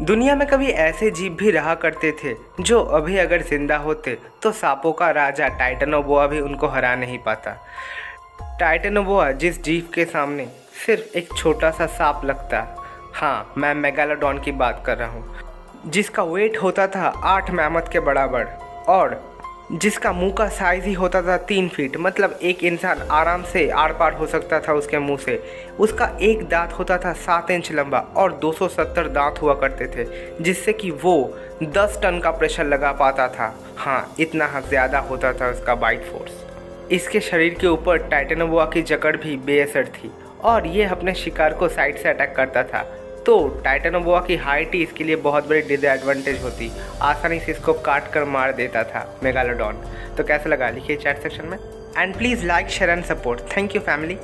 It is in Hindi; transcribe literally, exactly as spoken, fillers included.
दुनिया में कभी ऐसे जीव भी रहा करते थे जो अभी अगर जिंदा होते तो सांपों का राजा टाइटेनोबोआ भी उनको हरा नहीं पाता। टाइटेनोबोआ जिस जीव के सामने सिर्फ एक छोटा सा सांप लगता, हाँ मैं मेगालोडॉन की बात कर रहा हूँ, जिसका वेट होता था आठ मैमथ के बराबर और जिसका मुंह का साइज ही होता था तीन फीट, मतलब एक इंसान आराम से आर पार हो सकता था उसके मुंह से। उसका एक दांत होता था सात इंच लंबा और दो सौ सत्तर दांत हुआ करते थे, जिससे कि वो दस टन का प्रेशर लगा पाता था। हाँ, इतना ज़्यादा होता था उसका बाइट फोर्स। इसके शरीर के ऊपर टाइटेनोबोआ की जकड़ भी बेअसर थी और ये अपने शिकार को साइड से अटैक करता था। तो टाइटेनोबोआ की हाइट ही इसके लिए बहुत बड़ी डिसएडवांटेज होती, आसानी से इसको काट कर मार देता था मेगालोडॉन। तो कैसा लगा लिखिए चैट सेक्शन में, and please like share and support. Thank you family.